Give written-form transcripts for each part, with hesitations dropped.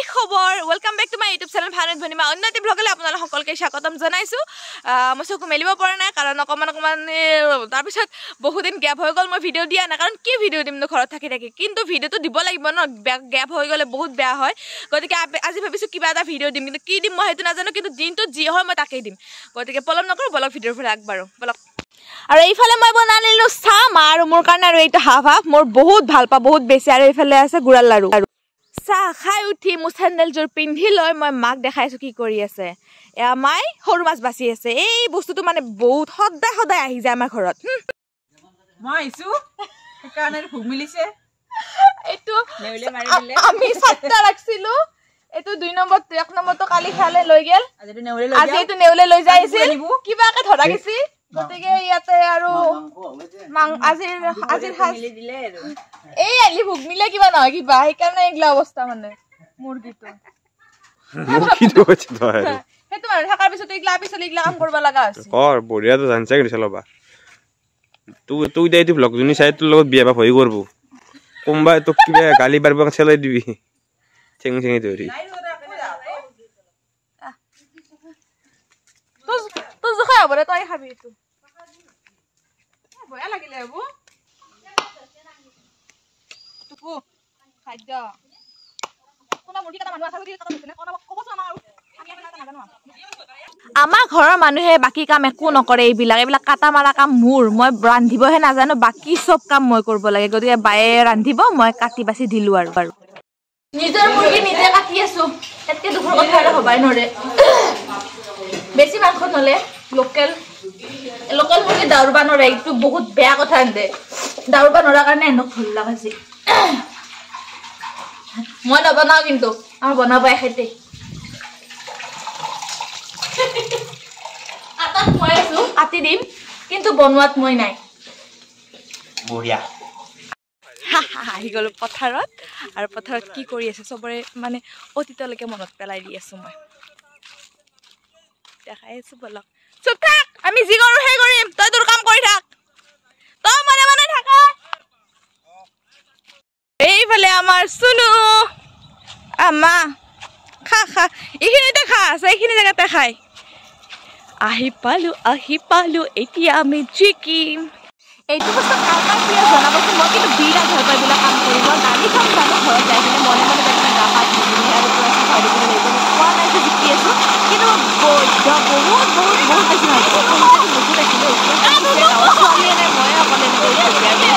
কি খবর welcome back to my YouTube channel ভানুত ভনিমা অন্যতি ব্লগলে আপনারা সকলকে স্বাগতম জানাইছো মই সকু মেলিব পৰা নাই কাৰণ অকমান তাৰ পিছত বহুত দিন গ্যাপ হৈ গল মই ভিডিও দিয়া না কাৰণ কি ভিডিও দিম ঘৰত থাকি থাকি কিন্তু ভিডিও তো দিব লাগিব ন গ্যাপ হৈ গলে বহুত বেয়া হয় গতিকে আজি ভাবিছো কিবা এটা ভিডিও দিম কিন্তু কি দিম মই হেতু না জানো কিন্তু দিনটো যি হয় মই তাকেই দিম গতিকে পলম নকৰো ব্লগ ভিডিওৰ পৰা আগবাঢ়ো ব্লগ আৰু এইফালে মই বনালিলো সাম আৰু মোৰ কাৰণে আৰু এটা হাফ হাফ মোৰ বহুত ভাল পা বহুত বেছি আৰু এইফালে আছে গুড়াল লাড়ু চা খাই উঠি মোৰ স্যান্ডেলযোৰ পিন্ধি লৈ মই মাক দেখাইছো কি কৰি আছে এয়া মাই হৰু মাছ বাছি আছে এই বস্তুটো মানে বহুত সদায় সদায় আহি যায় আমাৰ ঘৰত মই আইছো কানাৰ ভুক মিলিছে এটো লেউলে মাৰি দিলে আমি সাতটা ৰাখিলো এটো 2 নম্বৰ 3 নম্বৰটো কালি খালে লৈ গেল আজি এটো নেউলে লৈ যাইছিল কিবাকে ধৰা গেছি গতিকে ইয়াতে আৰু আজিৰ আজিৰ হাস দিলে এই আলি ভুগ মিলে কিবা নহয় কিবা এই কাৰণে একলা অৱস্থা মানে মুৰ্গীটো মুৰ্গীটো বচিতো আৰু হে তোমাৰ ঢাকাৰ পিছত একলা পিছলি একলা কাম কৰিব লাগা আছে কৰ বঢ়িয়া তো জানছে কি চলবা তুই তুই দেইতি ব্লগ জুনি চাই তোৰ লগত বিয়া ভয় কৰব কোম্বাই তো কিবা গালি বাৰবা চলাই দিবি চেং চেং ধৰি বড় তো আই খাবি তো বয়া লাগিলে হবু তুকু খাই দাও কোনা মুঠি কথা মানুহ আছাবি কথা বুঝলে কোনা কবছ না আমি না জানো আমা ঘৰৰ মানুহে বাকি কাম একো নকৰে এইবিলাক কাটা মারা কাম মোৰ মই ৰান্ধিব হে না জানো বাকি সব কাম মই কৰিব লাগে গতিকে বায়ে ৰান্ধিব মই কাটি বাছি দিলু আৰু বাৰু নিজৰ মুৰ্গী নিজে কাটি আছো এতকে দুখৰ কথা হবাই নৰে বেছি মাংস নলে লোকেল লোকেল মুৰ্গী দাউৰবানৰ এইটো বহুত বেয়া কথা আন্দে দাউৰবানৰ কাৰণে এনক ভুল লাগাছি মই নবনাও কিন্তু আমাৰ বনাবাই খেতে আটা মই আছো আতি দিম কিন্তু বনোৱাত মই নাই বঢ়িয়া আহি গ'ল পথাৰত আৰু পথাৰত কি কৰি আছে সবৰে মানে অতীতলৈকে মনত পেলাই দি আছো মই দেখাই আছো বলক চুপ থাক আমি জি কৰো হে কৰিম তই তোৰ কাম কৰি থাক তই মনে মনে থাক এইফালে আমাৰ শুনো আমা খা খা এইখিনিতে খা আছে এইখিনি জেগাতে খাই আহি পালো এতিয়া আমি জিকিম এইটো বস্তু কাম কৰি জনাবচোন মই কিন্তু বিৰাট ভাল পাই বিলাক কাম কৰিব দালি খাম দাদা ঘৰত যাই কিনে মনে মনে তাকে গা পা ধুই আৰু পুৰা চাফা কৰি লাগিব কোৱা নাই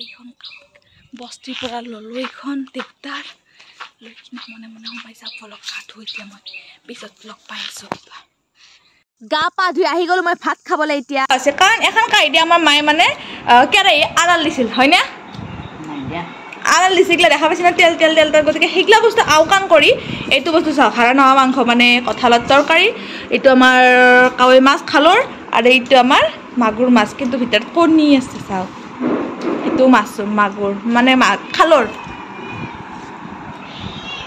এইখন বস্তিৰ পৰা ল'লোঁ এইখন দেউতাৰ লৈ কিনে মনে মনে সোমাই যাব অলপ গা ধুই এতিয়া মই পিছত লগ পাই আছোঁ কিবা গা পা ধুই আহি গ'লোঁ মই ভাত খাবলৈ এতিয়া আছে কাৰণ এখন কাঁহীতে আমাৰ মায়ে মানে কেৰাহী আৰাল দিছিল হয়নে আৰাল দিছে এইগিলা দেখা পাইছে না তেল তেল তেল তেল গতিকে সেইগিলা বস্তু আওকাণ কৰি এইটো বস্তু চাওক হাৰা নহা মাংস মানে কঁঠালত তৰকাৰী এইটো আমাৰ কাৱৈ মাছ খালৰ আৰু এইটো আমাৰ মাগুৰ মাছ কিন্তু ভিতৰত কণী আছে চাওক এইটো মাছ মাগুৰ মানে খালৰ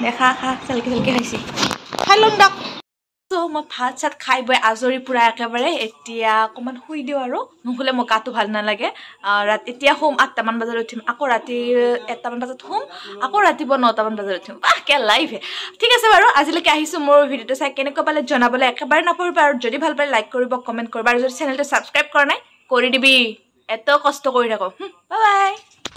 দেখা খা চালকে চালকে খাইছে খাই লম দক চ' মই ভাত চাত খাই বৈ আজৰি পূৰা একেবাৰে এতিয়া অকণমান শুই দিওঁ আৰু নুশুলে মোৰ গাটো ভাল নালাগে ৰাতি এতিয়া শুম ৮টামান বজাত উঠিম আকৌ ৰাতি ১টামান বজাত শুম আকৌ ৰাতিপুৱা ৯টামান বজাত উঠিম বাহ কে লাইফ ঠিক আছে বাৰু আজিলৈকে আহিছোঁ মোৰ ভিডিঅ'টো চাই কেনেকুৱা পালে জনাবলৈ একেবাৰে নাপাহৰিবা আৰু যদি ভাল পালে লাইক কৰিব কমেণ্ট কৰিবা আৰু যদি চেনেলটো ছাবস্ক্ৰাইব কৰা নাই কৰি দিবি এত কষ্ট কৰি থাকোঁ বাই বাই